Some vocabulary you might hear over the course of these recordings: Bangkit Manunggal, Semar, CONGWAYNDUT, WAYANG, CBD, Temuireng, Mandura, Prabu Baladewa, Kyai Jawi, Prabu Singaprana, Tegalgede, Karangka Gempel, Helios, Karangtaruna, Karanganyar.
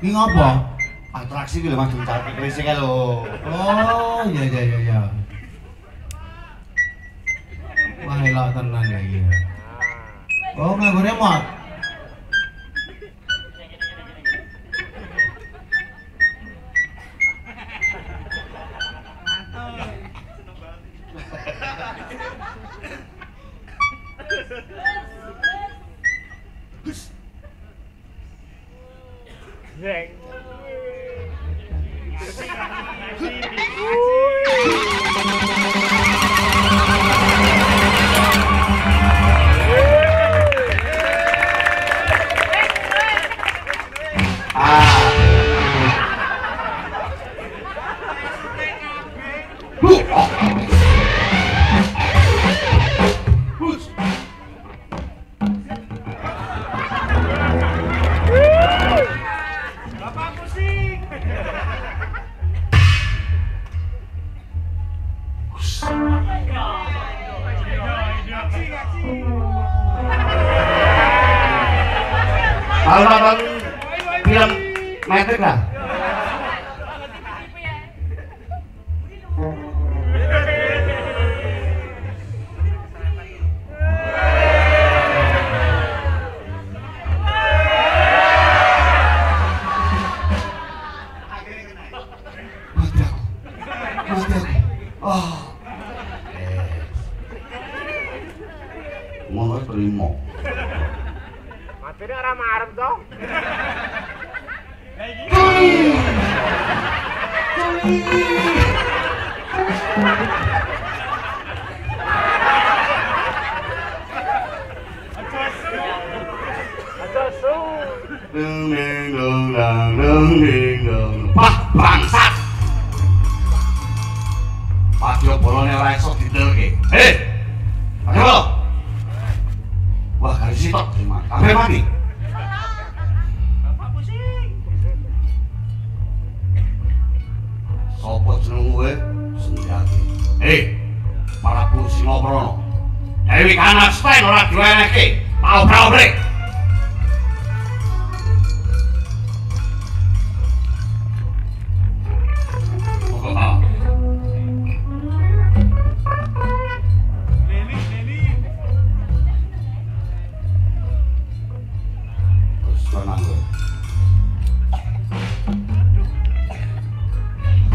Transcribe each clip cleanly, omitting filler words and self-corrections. Ini ngapa? Atraksi gue lho, cari kerisik lho. Oh, iya. Wah, elok tenang ya iya. Oh, nganggo remote. Zeng. Kalau nonton film Matrix lah. Mau terima. Materi orang marem toh. Pak bangsat. Patio bolone ora iso ditelke. Hei. Sampai mati. Bapak pusing. Sopo jeneng gue Senjati. Hei, malah pusing ngobrol. Dewi kanak Stein orang dua anaknya. Mau berapa break?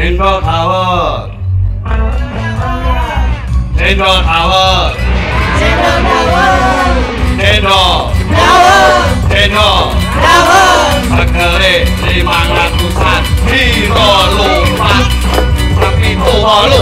Jendol Tower Negeri 500-an Biro Lumpat Tapi Tuwalu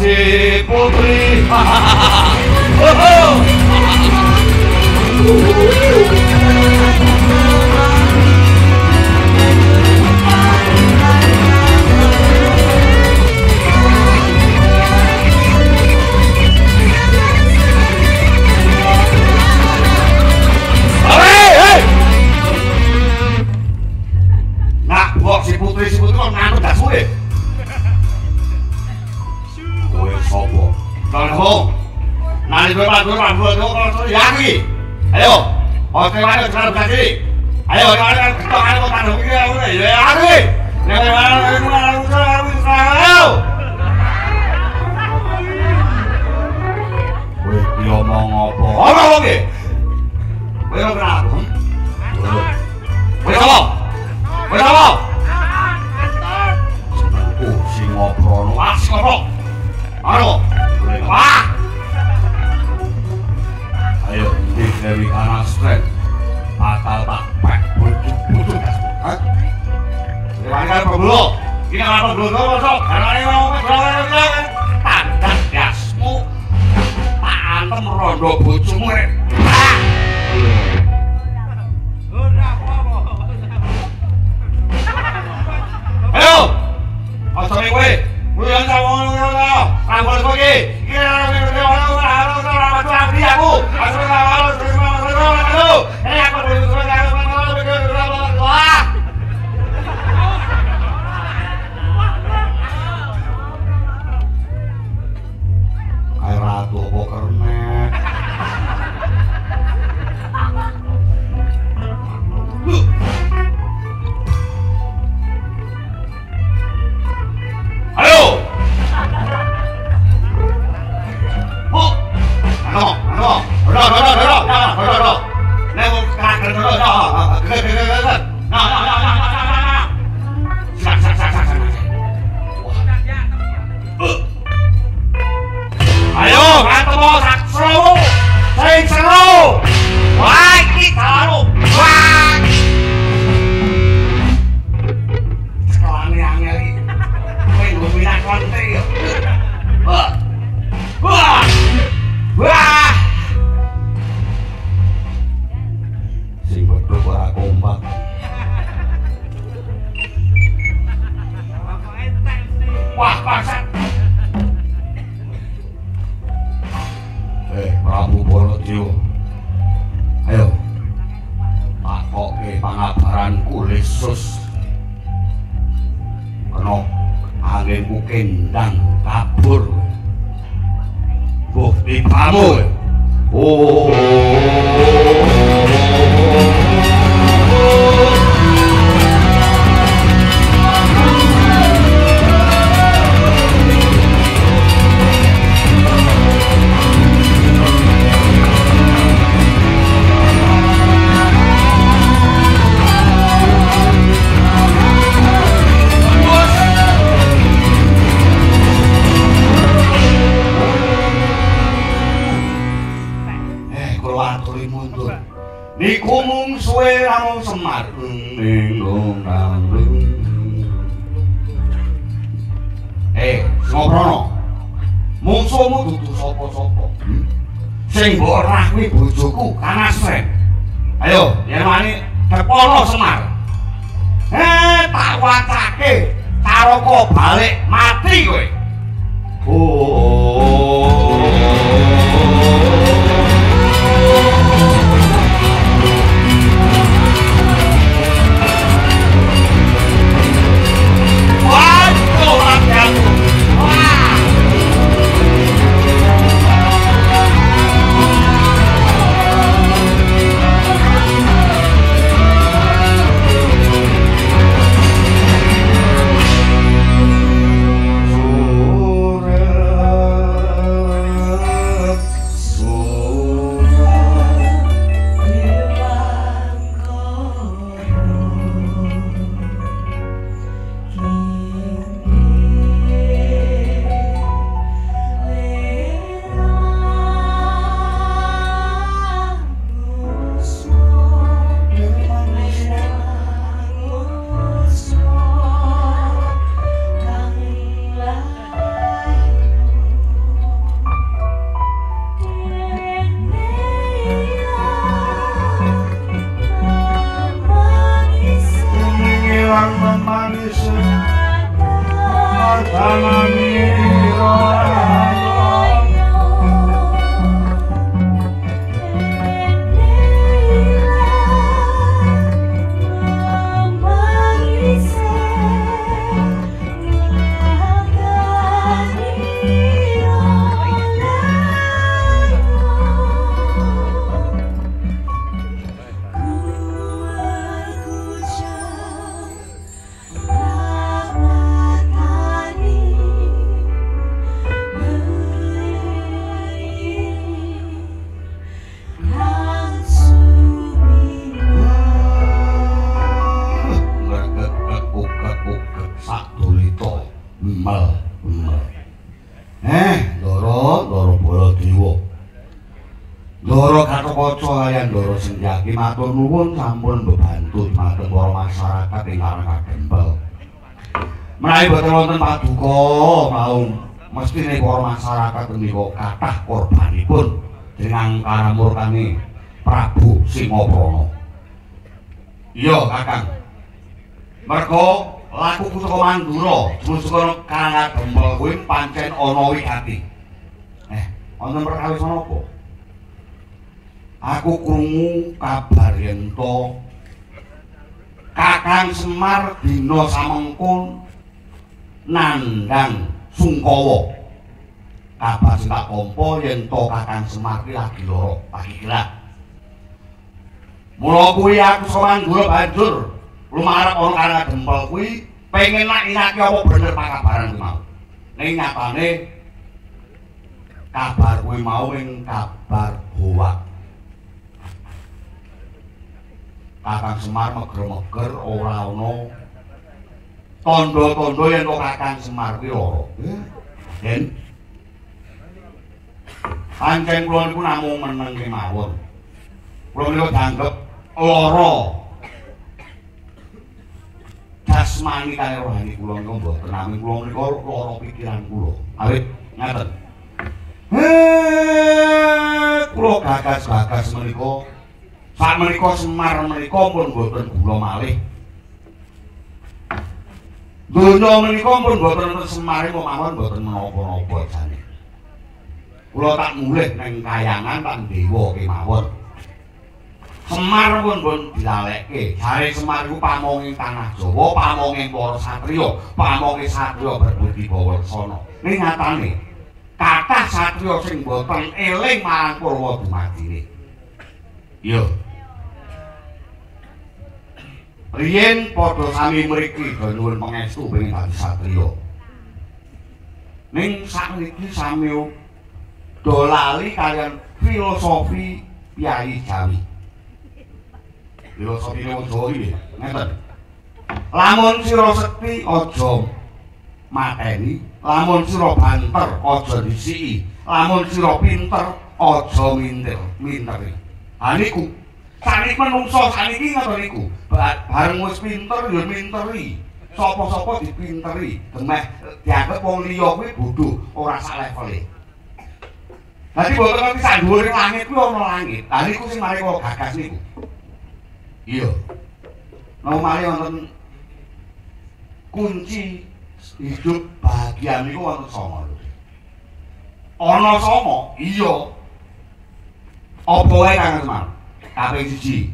si putri. Matur nuwun sampun bebantu dumateng para masyarakat ing Karangka Gempel. Menawi boten wonten paduka maung mestine para masyarakat menika kathah korbanipun jeneng paramurtani Prabu Singaprana. Iya, Kakang. Mergo laku pusaka Mandura, pusaka Karangka Gempel kuwi pancen ana wigati. Ana perkawis ana apa? Aku krungu kabar yen to Kakang Semar dina samengkon nandhang Sungkawa. Kabar sing tak tampa yen to Kakang Semar iki lagi lara, pakilah. Mula kuwi aku Mandura banjur lumarep ana Karangka Gempel kuwi pengen naki-naki apa bener pakabaran kuwi mau. Ning nyatane kabar kuwi mau ing kabar hoak. Kakang Semar meger-meger ora ana tandha-tandha yen Kakang Semar kuwi lara. Den. Pancen kula niku namung meneng kemawon. Kula niku dianggep lara jasmani kali rohani kula niku mboten nami kula menika lara pikiran kula. Awit ngaten. Kula gagas-gagas menika Pak menika Semar menika pun boten kula malih. Donya menika pun boten Semar mawon boten menapa-napa jane. Kula tak mulih ning kayangan Pak Dewa kemawon. Semar pun boten dilalekke. Jare Semar iku pamonging tanah Jawa, pamonging para satriya, pamonging satriya berbudi bawarsana. Ning ngatane kathah satriya sing boten eling marang Purwa Dumadine. Yo. Riyen padha sami mriki nyuwun pangestu ping dadi satriya. Ning sakniki sami dolali kaliyan filosofi Kyai Jawi. Filosofi Jawi, ngeten. Lamun sira sekti aja mateni, lamun sira banter aja disiki, lamun sira pinter aja minter-minteri. Ha niku sakniki menungso sakniki ngoten niku bareng wis pinter ya minteri sapa-sapa dipinteri demeh dianggep wong liya kuwi bodho ora sak levele. Dadi boten ngerti sak dhuwure langit kuwi ana langit. Ha niku sing mari kula gagas niku. Iya. Nang mari wonten kunci hidup bahagia niku wonten sama. Ana sama? Iya. Apa wae Kang Semar? Kaping siji.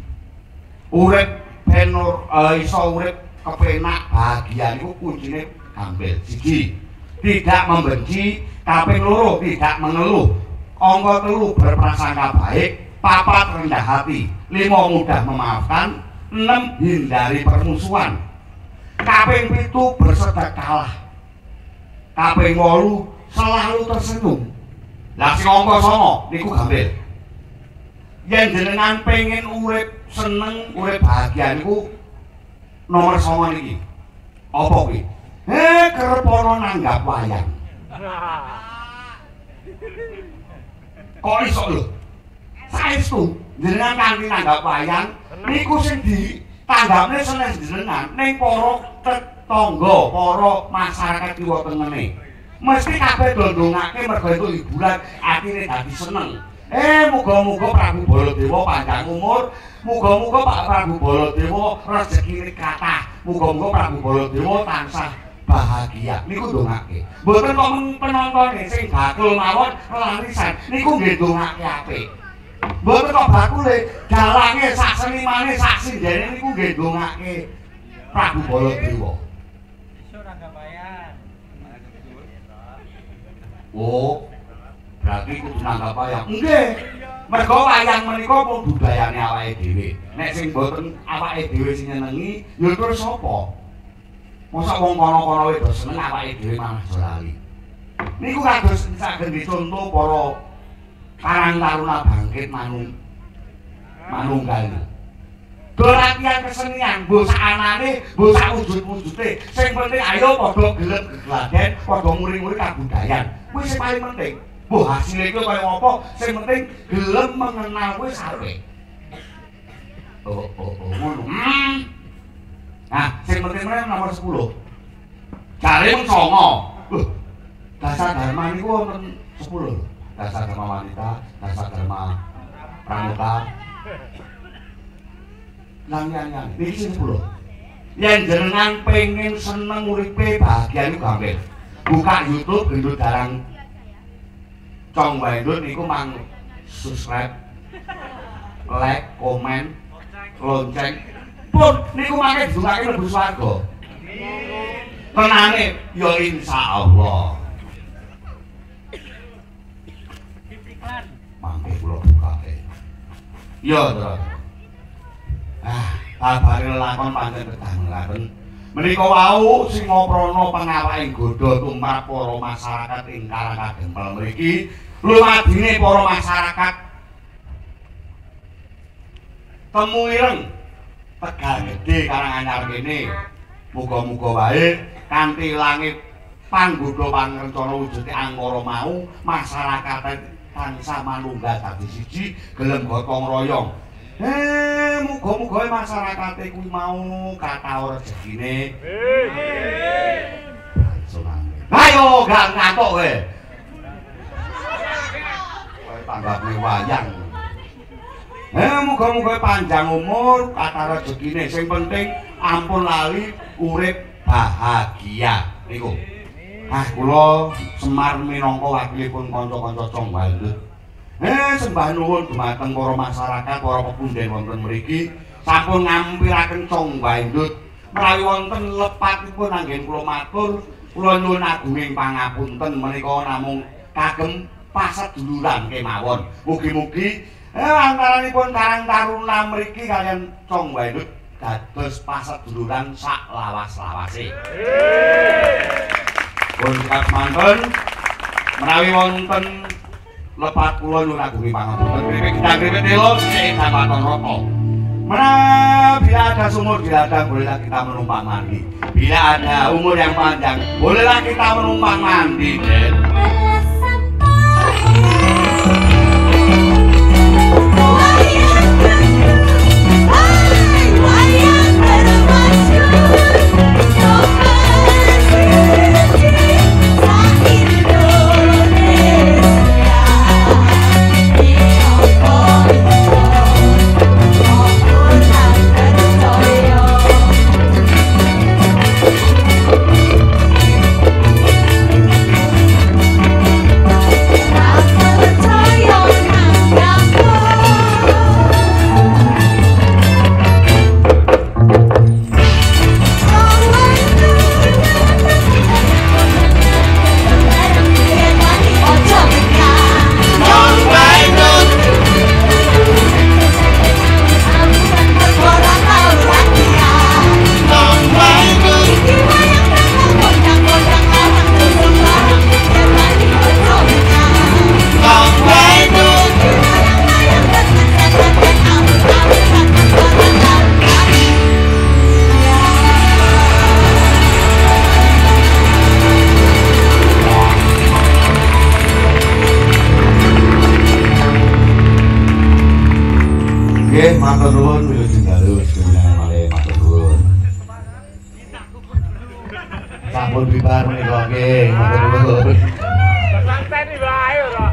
Urip ben iso urip kepenak bahagia niku kuncine gambel. Siji, tidak membenci. Kaping loro, tidak mengeluh. Angka 3, berprasangka baik. 4, rendah hati. 5, mudah memaafkan. 6, hindari permusuhan. Kaping 7, bersedekah. Kaping 8, selalu tersenyum. Lah sing angka 9 niku gambel. Yen jenengan pengen urip seneng, urip bahagia niku nomor 9 niki. Apa kuwi? Kerep ana nanggap wayang. Kok iso lho? Saestu jenengan kanthi nanggap wayang niku sing ditanggapne seneng jenengan ning para tetangga, para masyarakat kiwa tengene. Mesti kabeh ndongake mergo itu hiburan, atine dadi seneng. Muga-muga Prabu Baladewa panjang umur, muga-muga Pak Prabu Baladewa rezekine kathah, muga-muga Prabu Baladewa tansah bahagia. Niku ndongake. Mboten kok penontone sing bakul mawon larisan, niku nggih ndongake apik. Mboten kok bakule dalange sak senimane sak sindene niku nggih ndongake Prabu Baladewa. Iso ra gawayan. Oh. Berarti kudu nanggap wayang. Nggih. Mergo wayang menika pun budayane awake dhewe. Nek sing boten awake dhewe sing nyenengi, ya terus sapa? Mosok wong kono-kono wae do seneng awake dhewe malah lali. Niku kados saged dicontoh para karang taruna bangkit manunggal. Dorakian kesenian, bosak anane, bosak wujud-wujude. Sing penting ayo padha gelem gegladen, padha muring-muring kabudayan. Kuwi sing paling penting. Hasilnya itu kayak apa? Yang penting gelem mengenal wis ape. Nah, sing penting-penting nomor 10. Dari songo. Dasar dharma niku wonten 10. Dasar dharma wanita, dasar dharma pramuka. Nang-nang iki 10. Yen jenengan pengen seneng uripe bahagia niku gampil. Buka YouTube Gendut Darang Congwayndut niku mang subscribe, like, komen, lonceng pun niku mangke dungake mlebu swarga. Tenane ya insyaallah. Iklan mangke kula bukake. Ya to. Kabare lakon pancen bedhanglaken. Menika wau sing ngoprana pengawake godha tumrap para masyarakat ing Karang Kadempel mriki lumadine para masyarakat temu ireng Tegal Gedhe Karanganyar kene. Muga-muga wae kanthi langit panggodha pangrencana wujude angkara mau masyarakat tansah manunggal dadi siji gelem gotong royong. Muga-muga masyarakat iku mau kathah rejekine. Ayo gak ngatok kowe. Kowe tanggapne wayang. Muga-muga panjang umur, kathah rejekine. Sing penting ampun lali urip bahagia niku. Kula Semar minangka wakilipun kanca-kanca Congwayndut. Sembah nuwun dumateng para masyarakat, para pepundhen wonten mriki sampun ngampiraken Congwayndut. Menawi wonten lepatipun anggen kula matur, kula nyuwun agunging pangapunten menika namung kagem paseduluran kemawon. Mugi-mugi antaranipun Karang Taruna mriki kaliyan Congwayndut dados paseduluran sak lawas-lawase. Pun kamanten menawi wonten lepat kula nyuwun agunging pangapunten kripik kripik telus sing dapatan rokok. Bila ada sumur di ladang bolehlah kita menumpang mandi. Bila ada umur yang panjang bolehlah kita menumpang mandi. Sampun bibar menika nggih, matur nuwun. Santen iki wae ora.